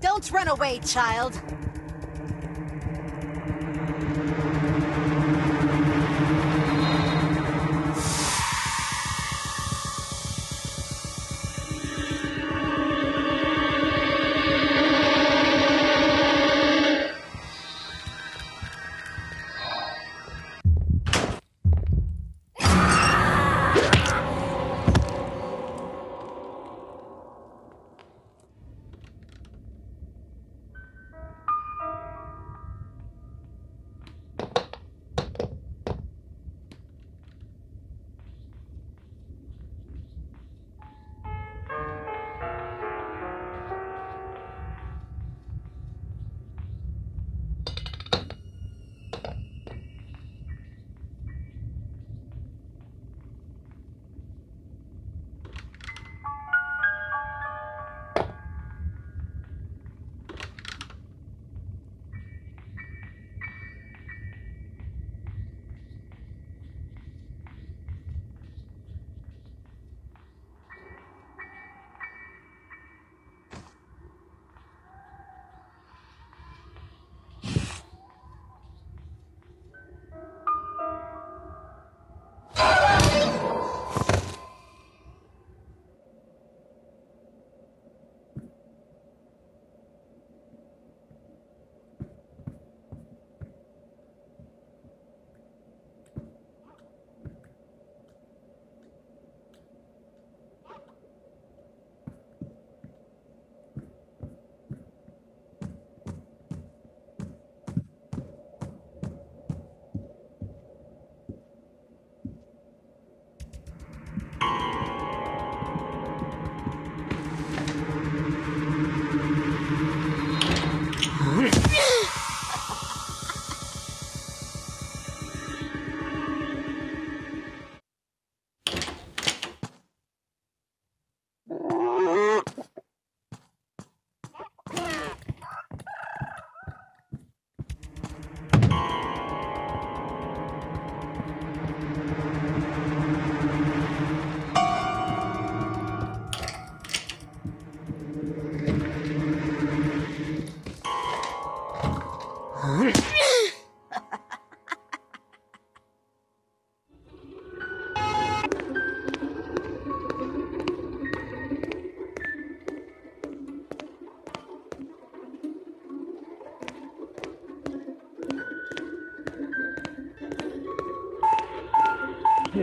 Don't run away, child! 3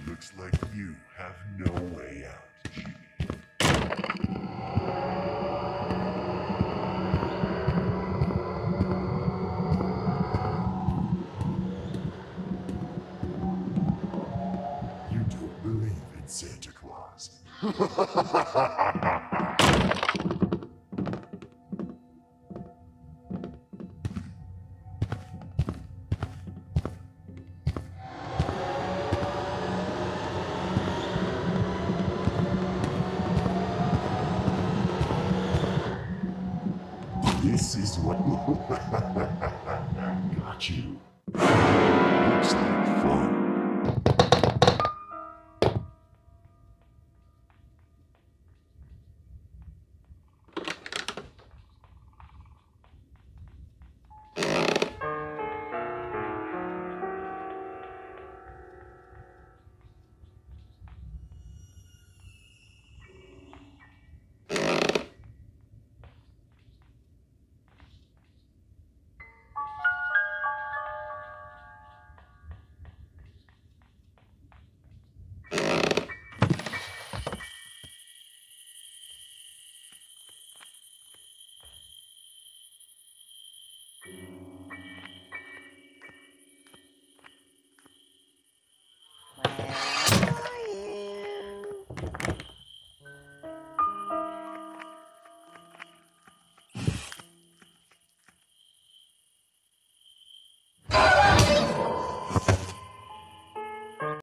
It looks like you have no way out. This is what got you.